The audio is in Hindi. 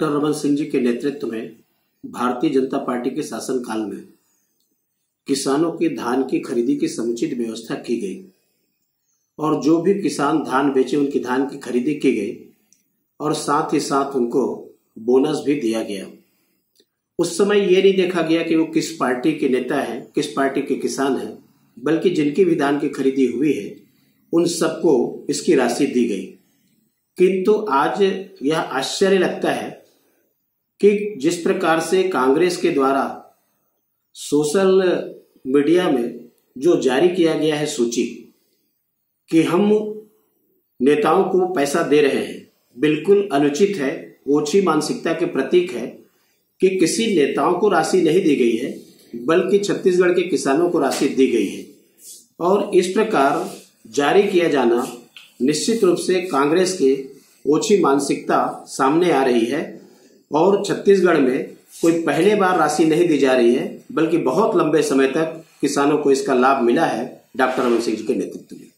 डॉक्टर रमन सिंह जी के नेतृत्व में भारतीय जनता पार्टी के शासनकाल में किसानों के धान की खरीदी की समुचित व्यवस्था की गई और जो भी किसान धान बेचे उनकी धान की खरीदी की गई और साथ ही साथ उनको बोनस भी दिया गया। उस समय ये नहीं देखा गया कि वो किस पार्टी के नेता हैं, किस पार्टी के किसान हैं, बल्कि जिनकी भी धान की खरीदी हुई है उन सबको इसकी राशि दी गई। किंतु आज यह आश्चर्य लगता है कि जिस प्रकार से कांग्रेस के द्वारा सोशल मीडिया में जो जारी किया गया है सूची कि हम नेताओं को पैसा दे रहे हैं, बिल्कुल अनुचित है, ओछी मानसिकता के प्रतीक है कि किसी नेताओं को राशि नहीं दी गई है बल्कि छत्तीसगढ़ के किसानों को राशि दी गई है। और इस प्रकार जारी किया जाना निश्चित रूप से कांग्रेस के ओछी मानसिकता सामने आ रही है और छत्तीसगढ़ में कोई पहले बार राशि नहीं दी जा रही है बल्कि बहुत लंबे समय तक किसानों को इसका लाभ मिला है डॉक्टर रमन सिंह जी के नेतृत्व में।